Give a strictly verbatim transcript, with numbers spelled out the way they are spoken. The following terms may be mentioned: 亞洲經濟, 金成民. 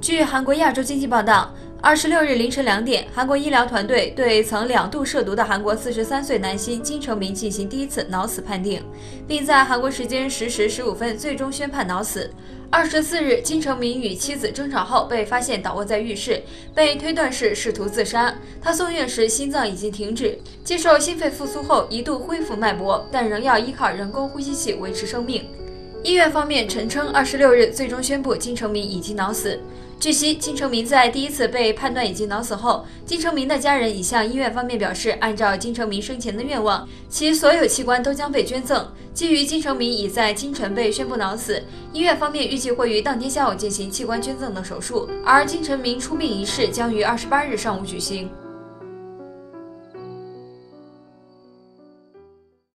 据韩国亚洲经济报道，二十六日凌晨两点，韩国医疗团队对曾两度涉毒的韩国四十三岁男星金成民进行第一次脑死判定，并在韩国时间十时十五分最终宣判脑死。二十四日，金成民与妻子争吵后被发现倒卧在浴室，被推断是试图自杀。他送院时心脏已经停止，接受心肺复苏后一度恢复脉搏，但仍要依靠人工呼吸器维持生命。医院方面陈称，二十六日最终宣布金成民已经脑死。据悉，金成民在第一次被判断已经脑死后，金成民的家人已向医院方面表示，按照金成民生前的愿望，其所有器官都将被捐赠。基于金成民已在清晨被宣布脑死，医院方面预计会于当天下午进行器官捐赠的手术，而金成民出殡仪式将于二十八日上午举行。